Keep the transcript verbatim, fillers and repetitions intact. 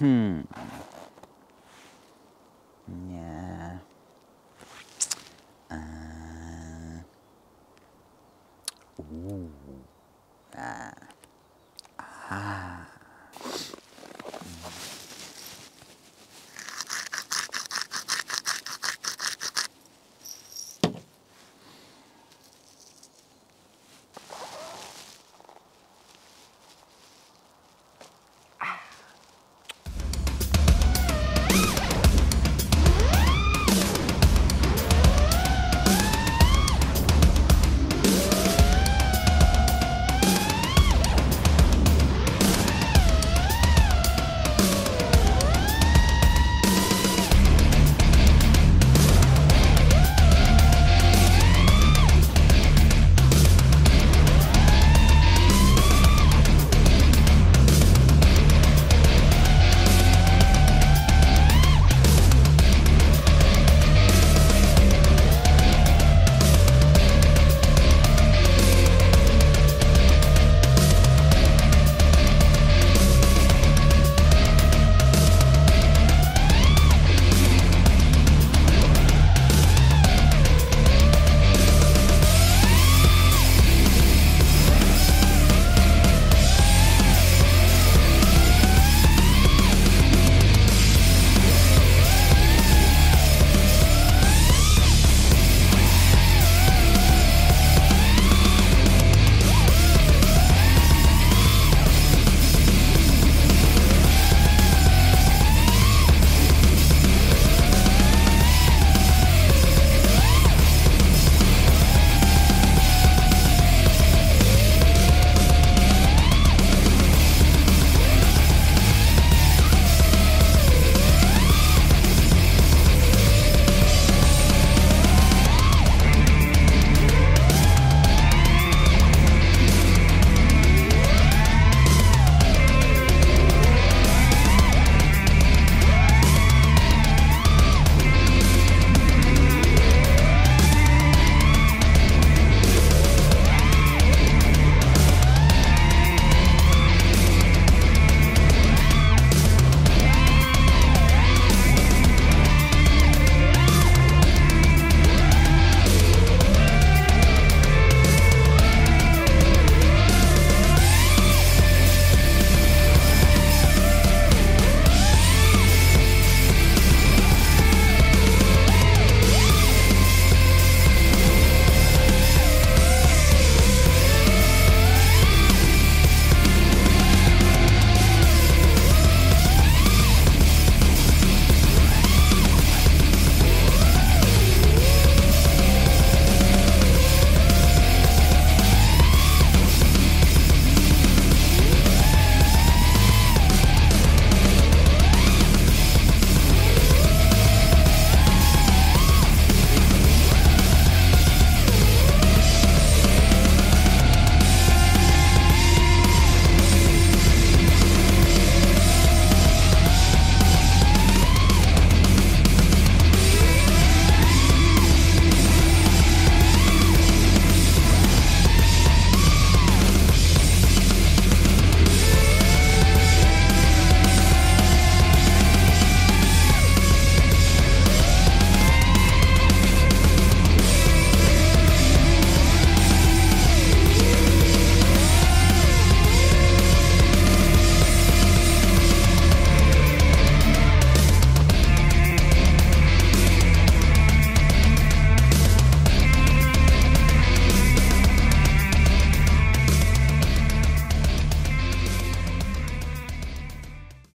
Hmm. Yeah. Uh. Ooh. Ah.